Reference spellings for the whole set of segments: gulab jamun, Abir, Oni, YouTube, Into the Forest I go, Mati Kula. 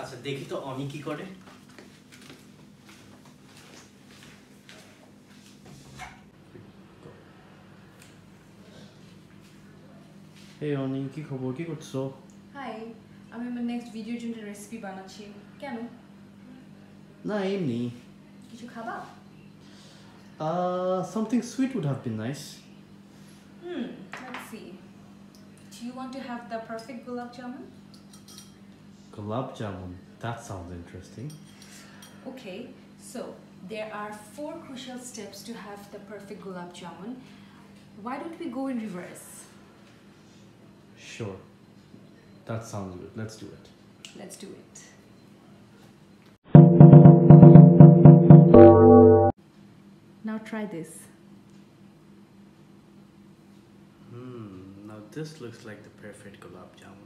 আচ্ছা দেখি তো অনি কি করে। এই অনি কি খবর, কি করছো? হাই, আমি আমার নেক্সট ভিডিওর জন্য রেসিপি বানাচ্ছি। কেন? না এমনি। কিছু খাবা? Something sweet would have been nice. Let's see. Do you want to have the perfect gulab jamun? Gulab jamun. That sounds interesting. Okay, so there are 4 crucial steps to have the perfect gulab jamun. Why don't we go in reverse? Sure. That sounds good. Let's do it. Let's do it. Now try this. Now this looks like the perfect gulab jamun.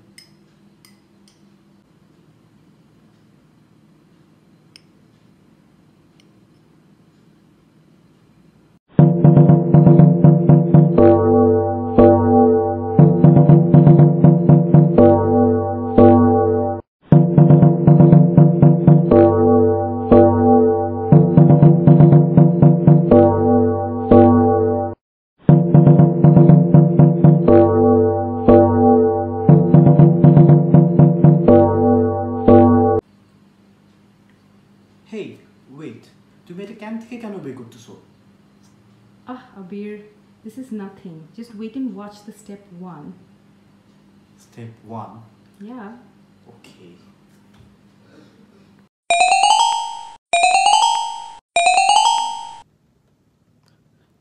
Hey, wait. তুমি এটা camp থেকে কেন বের করতেছো? Abir, this is nothing. Just wait and watch the step 1. Step 1? Yeah. Okay.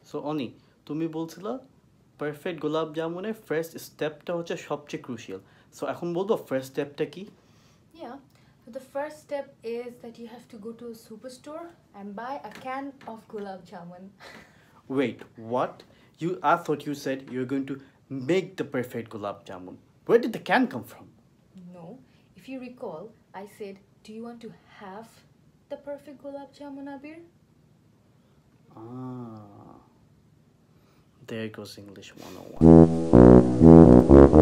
So, Oni, তুমি বলছিলা perfect গোলাপ জামুনের first stepটা হচ্ছে সবচেয়ে crucial. So, এখন বলবো first stepটা কি? Yeah. The first step is that you have to go to a superstore and buy a can of gulab jamun. Wait, what? I thought you said you're going to make the perfect gulab jamun. Where did the can come from? No, if you recall, I said, do you want to have the perfect gulab jamun, Abir? There goes English 101.